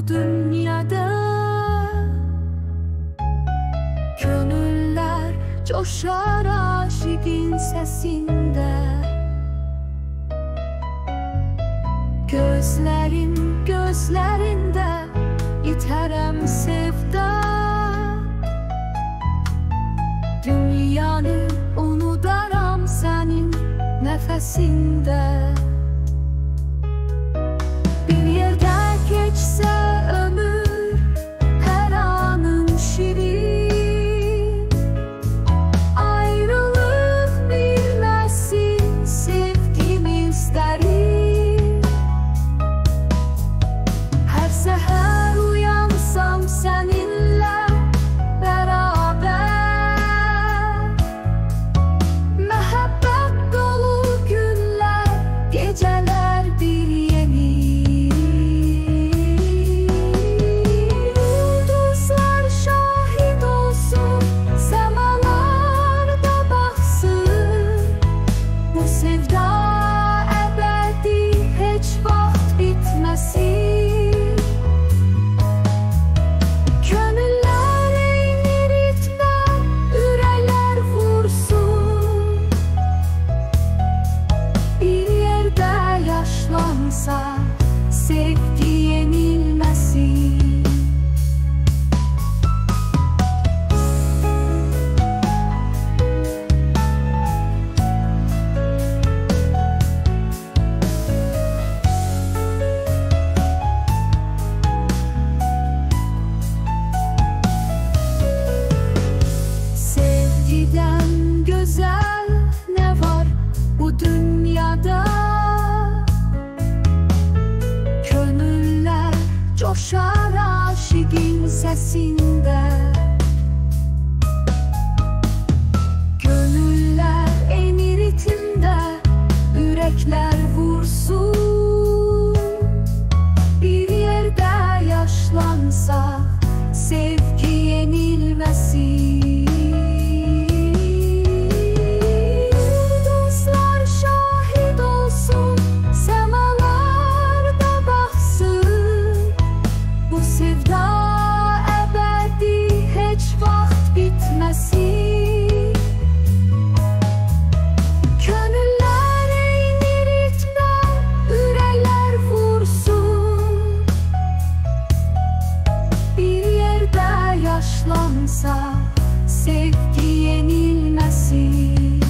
bu dünyada. Gönüller coşar aşığın sesinde. Gözlerim gözlerinde yeterem sevda. Dünyanı unudaram senin nefesinde. Bir yerde geçse ömür her anın şirin. Ayrılık bilmesin sevgimiz derin. Her seher uyansam seninle beraber. Mehabbet dolu günler, geceler bir. Gönüller eyni ritme, yürekler vursun. Bir yerde yaşlansa sevgi yenilmesin. Sevgiden güzel ne var bu dünyada? Gönüller coşar aşığın sesinde. Gönüller eyni ritimde, yürekler vursun. Bir yerde yaşlansa sevgi yenilmesin. Gönüller eyni ritme, yürekler vursun. Bir yerde yaşlansa sevgi yenilmesin.